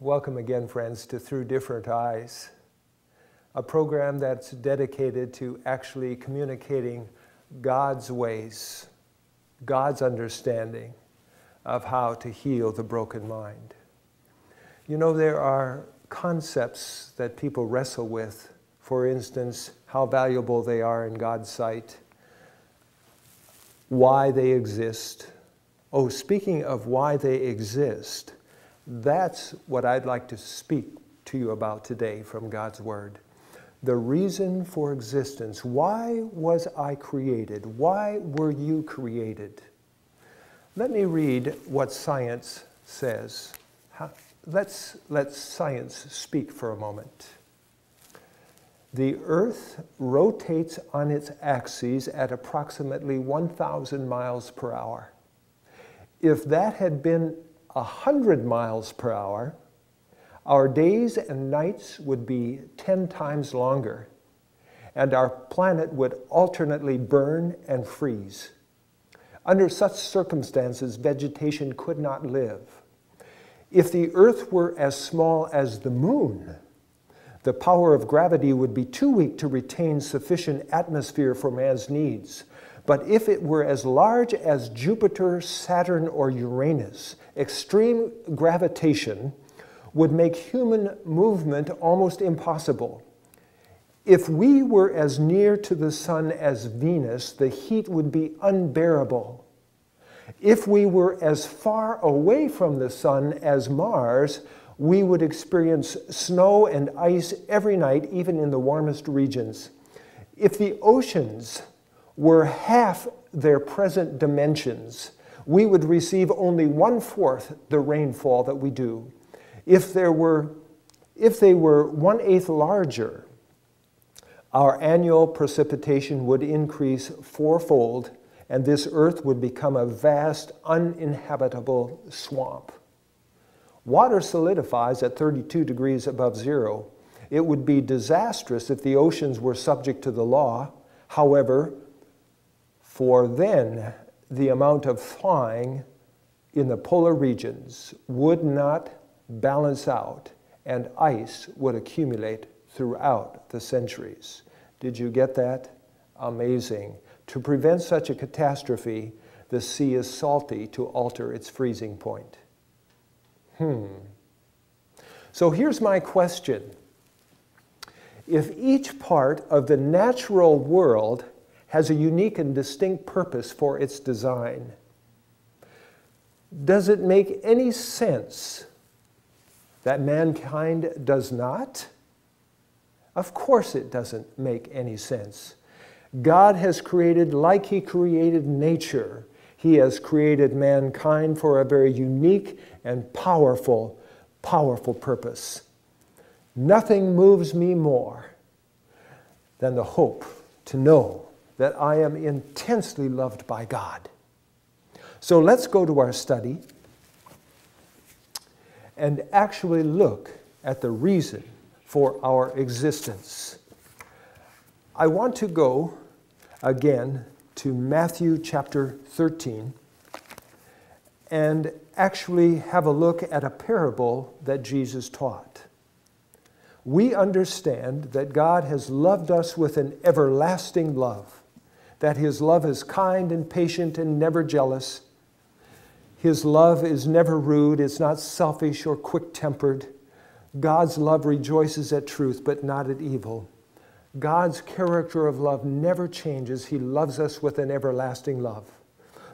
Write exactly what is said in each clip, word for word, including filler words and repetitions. Welcome again, friends, to Through Different Eyes, a program that's dedicated to actually communicating God's ways, God's understanding of how to heal the broken mind. You know, there are concepts that people wrestle with, for instance, how valuable they are in God's sight, why they exist. Oh, speaking of why they exist, that's what I'd like to speak to you about today from God's Word. The reason for existence. Why was I created? Why were you created? Let me read what science says. Let's let science speak for a moment. The Earth rotates on its axis at approximately one thousand miles per hour. If that had been one hundred miles per hour, our days and nights would be ten times longer, and our planet would alternately burn and freeze. Under such circumstances, vegetation could not live. If the Earth were as small as the Moon, the power of gravity would be too weak to retain sufficient atmosphere for man's needs. But if it were as large as Jupiter, Saturn, or Uranus, extreme gravitation would make human movement almost impossible. If we were as near to the sun as Venus, the heat would be unbearable. If we were as far away from the sun as Mars, we would experience snow and ice every night, even in the warmest regions. If the oceans were half their present dimensions, we would receive only one-fourth the rainfall that we do. If, there were, if they were one-eighth larger, our annual precipitation would increase fourfold, and this Earth would become a vast, uninhabitable swamp. Water solidifies at thirty-two degrees above zero. It would be disastrous if the oceans were subject to the law, however, for then the amount of thawing in the polar regions would not balance out, and ice would accumulate throughout the centuries. Did you get that? Amazing. To prevent such a catastrophe, the sea is salty to alter its freezing point. Hmm. So here's my question. If each part of the natural world has a unique and distinct purpose for its design, does it make any sense that mankind does not? Of course it doesn't make any sense. God has created, like He created nature, He has created mankind for a very unique and powerful, powerful purpose. Nothing moves me more than the hope to know that I am intensely loved by God. So let's go to our study and actually look at the reason for our existence. I want to go again to Matthew chapter thirteen and actually have a look at a parable that Jesus taught. We understand that God has loved us with an everlasting love, that His love is kind and patient and never jealous. His love is never rude, it's not selfish or quick-tempered. God's love rejoices at truth, but not at evil. God's character of love never changes. He loves us with an everlasting love.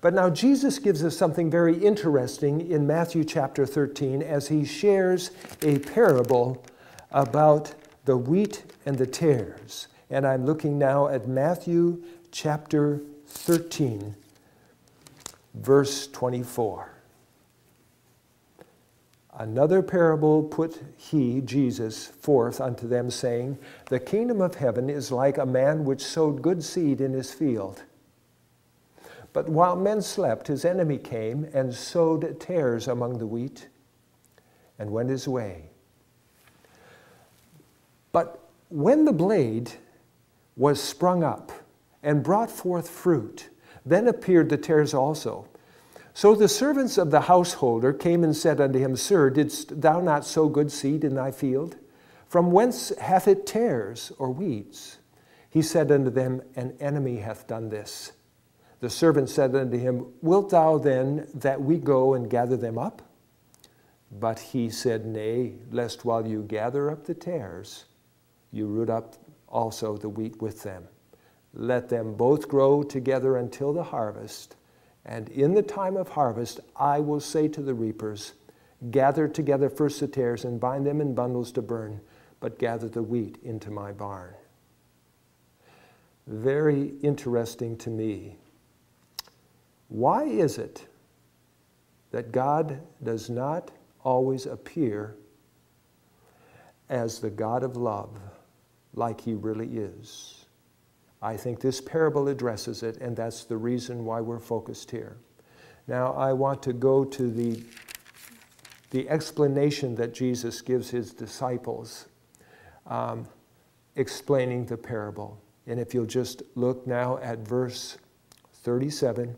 But now Jesus gives us something very interesting in Matthew chapter thirteen as He shares a parable about the wheat and the tares. And I'm looking now at Matthew chapter thirteen, verse twenty-four. Another parable put he, Jesus, forth unto them, saying, The kingdom of heaven is like a man which sowed good seed in his field. But while men slept, his enemy came and sowed tares among the wheat, and went his way. But when the blade was sprung up and brought forth fruit, then appeared the tares also. So the servants of the householder came and said unto him, Sir, didst thou not sow good seed in thy field? From whence hath it tares or weeds? He said unto them, An enemy hath done this. The servant said unto him, Wilt thou then that we go and gather them up? But he said, Nay, lest while you gather up the tares, you root up also the wheat with them. Let them both grow together until the harvest. And in the time of harvest, I will say to the reapers, Gather together first the tares and bind them in bundles to burn, but gather the wheat into my barn. Very interesting to me. Why is it that God does not always appear as the God of love like he really is? I think this parable addresses it, and that's the reason why we're focused here. Now, I want to go to the, the explanation that Jesus gives his disciples, um, explaining the parable. And if you'll just look now at verse thirty-seven,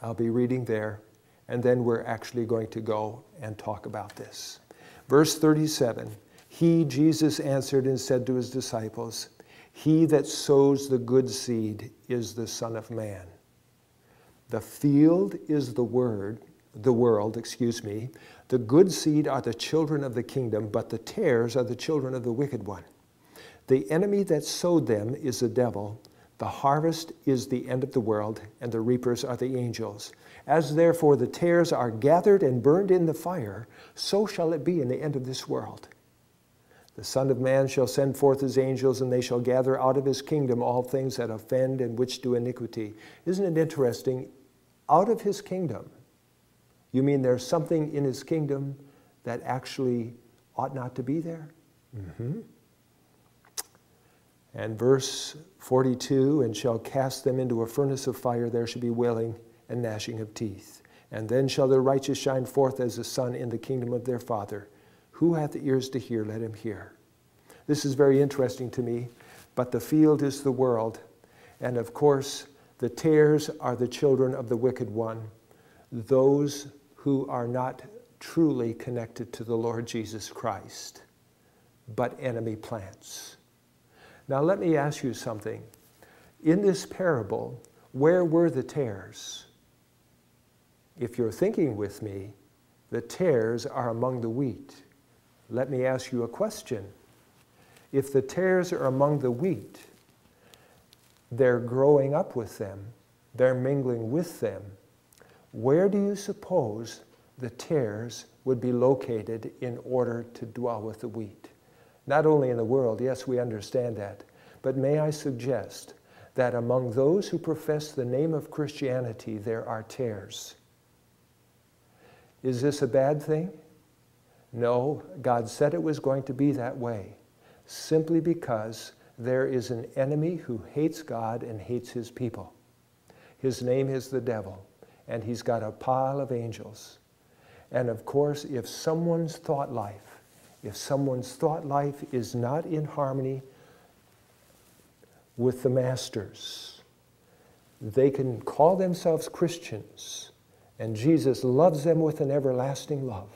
I'll be reading there, and then we're actually going to go and talk about this. Verse thirty-seven, He, Jesus, answered and said to his disciples, He that sows the good seed is the Son of Man. The field is the word, the world, excuse me. The good seed are the children of the kingdom, but the tares are the children of the wicked one. The enemy that sowed them is the devil. The harvest is the end of the world, and the reapers are the angels. As therefore the tares are gathered and burned in the fire, so shall it be in the end of this world. The Son of Man shall send forth his angels, and they shall gather out of his kingdom all things that offend and which do iniquity. Isn't it interesting? Out of his kingdom. You mean there's something in his kingdom that actually ought not to be there? Mm-hmm. And verse forty-two, And shall cast them into a furnace of fire, there shall be wailing and gnashing of teeth. And then shall the righteous shine forth as the sun in the kingdom of their Father. Who hath ears to hear, let him hear. This is very interesting to me, but the field is the world. And of course, the tares are the children of the wicked one, those who are not truly connected to the Lord Jesus Christ, but enemy plants. Now let me ask you something. In this parable, where were the tares? If you're thinking with me, the tares are among the wheat. Let me ask you a question. If the tares are among the wheat, they're growing up with them, they're mingling with them, where do you suppose the tares would be located in order to dwell with the wheat? Not only in the world, yes, we understand that, but may I suggest that among those who profess the name of Christianity, there are tares. Is this a bad thing? No, God said it was going to be that way, simply because there is an enemy who hates God and hates his people. His name is the devil, and he's got a pile of angels. And of course, if someone's thought life, if someone's thought life is not in harmony with the masters, they can call themselves Christians, and Jesus loves them with an everlasting love.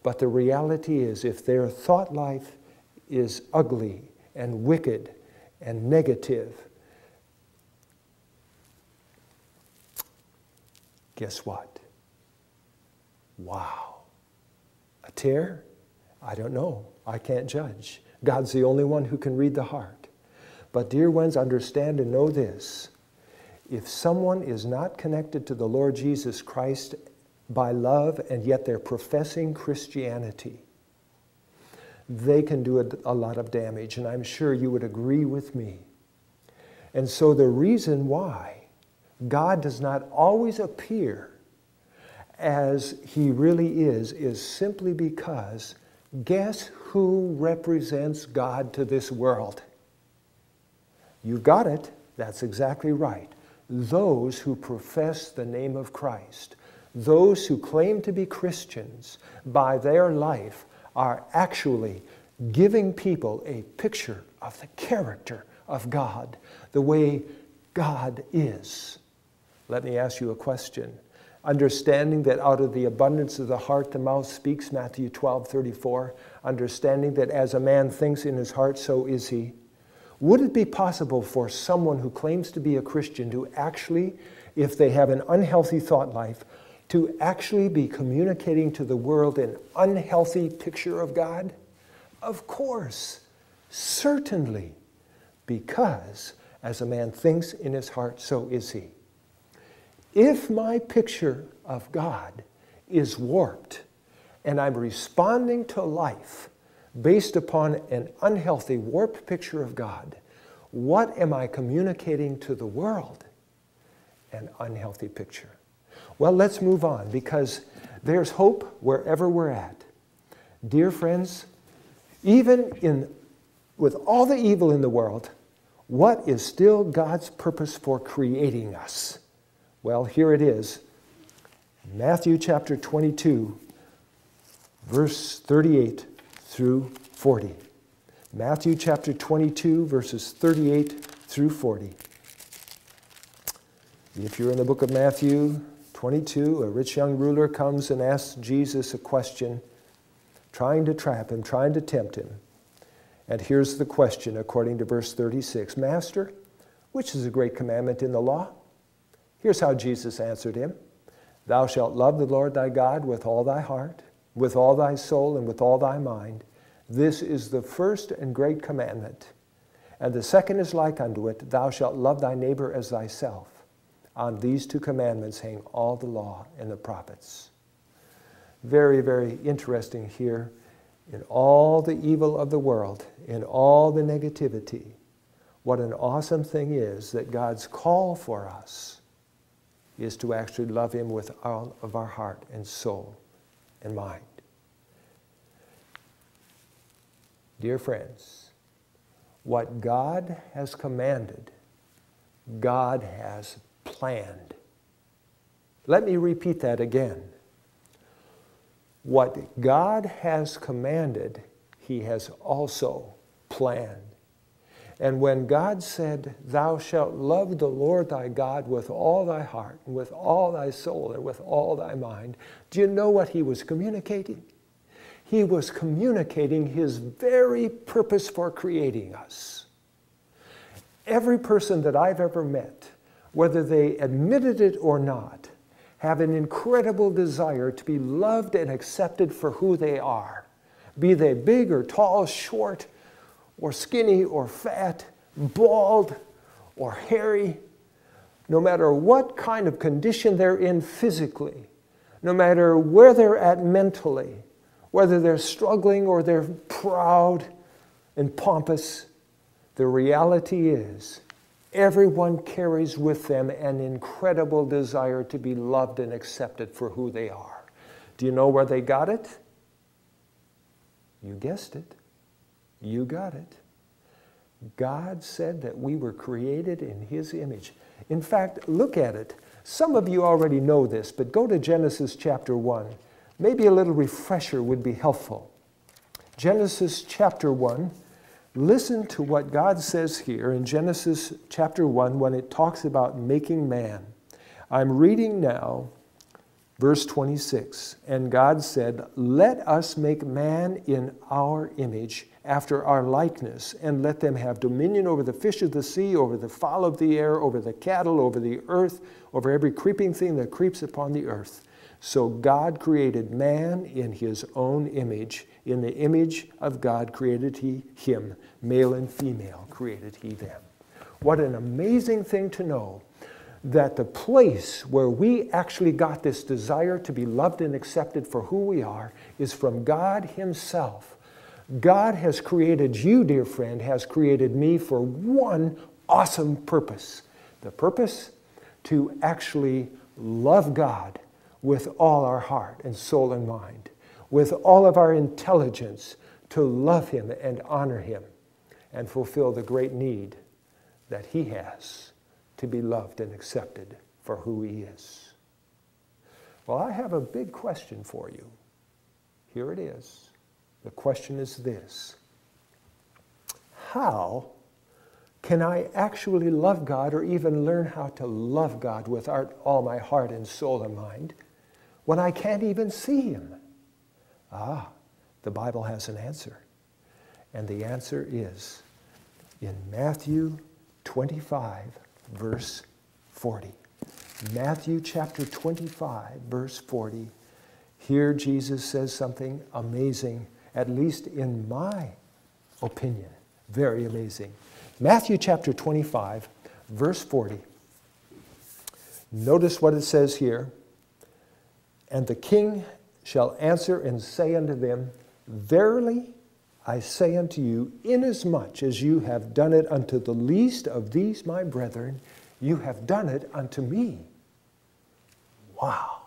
But the reality is, if their thought life is ugly and wicked and negative, guess what? Wow. A tear? I don't know. I can't judge. God's the only one who can read the heart. But dear ones, understand and know this. If someone is not connected to the Lord Jesus Christ by love, and yet they're professing Christianity, they can do a, a lot of damage, and I'm sure you would agree with me. And so the reason why God does not always appear as he really is, is simply because guess who represents God to this world? You got it, that's exactly right. Those who profess the name of Christ. Those who claim to be Christians by their life are actually giving people a picture of the character of God, the way God is. Let me ask you a question. Understanding that out of the abundance of the heart the mouth speaks, Matthew twelve thirty-four. Understanding that as a man thinks in his heart, so is he. Would it be possible for someone who claims to be a Christian to actually, if they have an unhealthy thought life, to actually be communicating to the world an unhealthy picture of God? Of course, certainly, because as a man thinks in his heart, so is he. If my picture of God is warped and I'm responding to life based upon an unhealthy, warped picture of God, what am I communicating to the world? An unhealthy picture. Well, let's move on, because there's hope wherever we're at. Dear friends, even in, with all the evil in the world, what is still God's purpose for creating us? Well, here it is. Matthew chapter twenty-two, verse thirty-eight through forty. Matthew chapter twenty-two, verses thirty-eight through forty. If you're in the book of Matthew twenty-two, a rich young ruler comes and asks Jesus a question, trying to trap him, trying to tempt him. And here's the question according to verse thirty-six. Master, which is a great commandment in the law? Here's how Jesus answered him. Thou shalt love the Lord thy God with all thy heart, with all thy soul, and with all thy mind. This is the first and great commandment. And the second is like unto it, thou shalt love thy neighbor as thyself. On these two commandments hang all the law and the prophets. Very, very interesting here. In all the evil of the world, in all the negativity, what an awesome thing is that God's call for us is to actually love him with all of our heart and soul and mind. Dear friends, what God has commanded, God has planned. Let me repeat that again. What God has commanded, he has also planned. And when God said, thou shalt love the Lord thy God with all thy heart, and with all thy soul, and with all thy mind, do you know what he was communicating? He was communicating his very purpose for creating us. Every person that I've ever met, whether they admitted it or not, have an incredible desire to be loved and accepted for who they are, be they big or tall, short, or skinny, or fat, bald, or hairy, no matter what kind of condition they're in physically, no matter where they're at mentally, whether they're struggling or they're proud and pompous, the reality is everyone carries with them an incredible desire to be loved and accepted for who they are. Do you know where they got it? You guessed it. You got it. God said that we were created in his image. In fact, look at it. Some of you already know this, but go to Genesis chapter one. Maybe a little refresher would be helpful. Genesis chapter one. Listen to what God says here in Genesis chapter one when it talks about making man. I'm reading now verse twenty-six. And God said, let us make man in our image, after our likeness, and let them have dominion over the fish of the sea, over the fowl of the air, over the cattle, over the earth, over every creeping thing that creeps upon the earth. So God created man in his own image. In the image of God created he him. Male and female created he them. What an amazing thing to know, that the place where we actually got this desire to be loved and accepted for who we are is from God himself. God has created you, dear friend, has created me for one awesome purpose. The purpose to actually love God with all our heart and soul and mind, with all of our intelligence, to love him and honor him and fulfill the great need that he has to be loved and accepted for who he is. Well, I have a big question for you. Here it is. The question is this: how Can I actually love God or even learn how to love God with all my heart and soul and mind when I can't even see Him? Ah, the Bible has an answer. And the answer is in Matthew twenty-five, verse forty. Matthew chapter twenty-five, verse forty. Here Jesus says something amazing, at least in my opinion, very amazing. Matthew chapter twenty-five, verse forty. Notice what it says here. And the king shall answer and say unto them, Verily I say unto you, inasmuch as you have done it unto the least of these my brethren, you have done it unto me. Wow.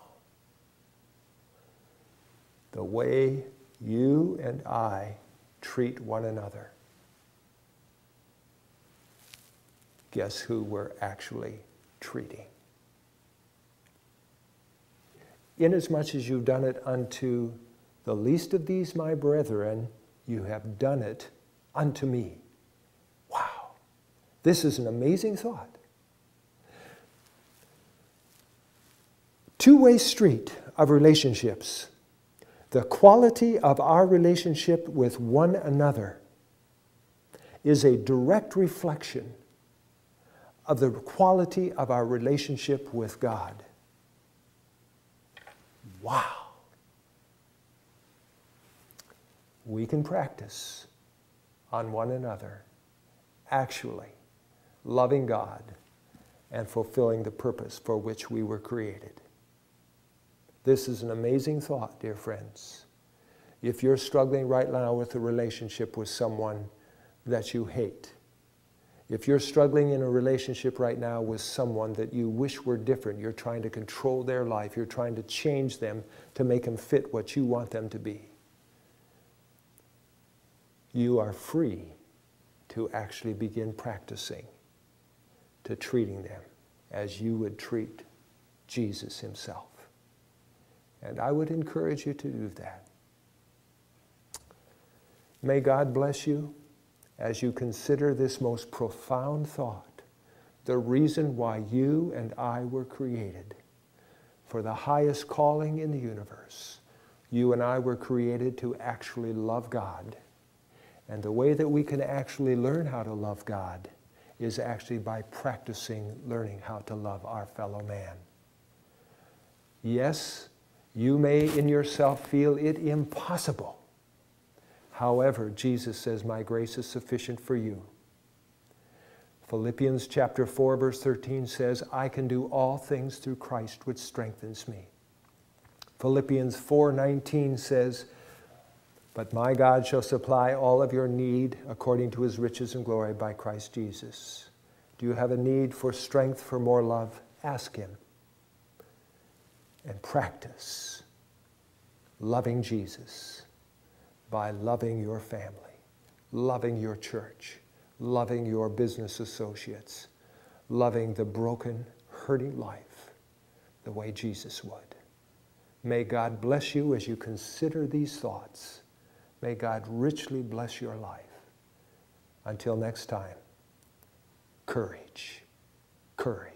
The way you and I treat one another. Guess who we're actually treating? Inasmuch as you've done it unto the least of these my brethren, you have done it unto me. Wow. This is an amazing thought. Two-way street of relationships. The quality of our relationship with one another is a direct reflection of the quality of our relationship with God. Wow! We can practice on one another, actually loving God and fulfilling the purpose for which we were created. This is an amazing thought, dear friends. If you're struggling right now with a relationship with someone that you hate, if you're struggling in a relationship right now with someone that you wish were different, you're trying to control their life, you're trying to change them to make them fit what you want them to be, you are free to actually begin practicing to treating them as you would treat Jesus himself. And I would encourage you to do that. May God bless you as you consider this most profound thought, the reason why you and I were created for the highest calling in the universe. You and I were created to actually love God. And the way that we can actually learn how to love God is actually by practicing learning how to love our fellow man. Yes, you may in yourself feel it impossible. However, Jesus says, my grace is sufficient for you. Philippians chapter four, verse thirteen says, I can do all things through Christ which strengthens me. Philippians four nineteen says, but my God shall supply all of your need according to his riches and glory by Christ Jesus. Do you have a need for strength, for more love? Ask him. And practice loving Jesus by loving your family, loving your church, loving your business associates, loving the broken, hurting life the way Jesus would. May God bless you as you consider these thoughts. May God richly bless your life. Until next time, courage, courage.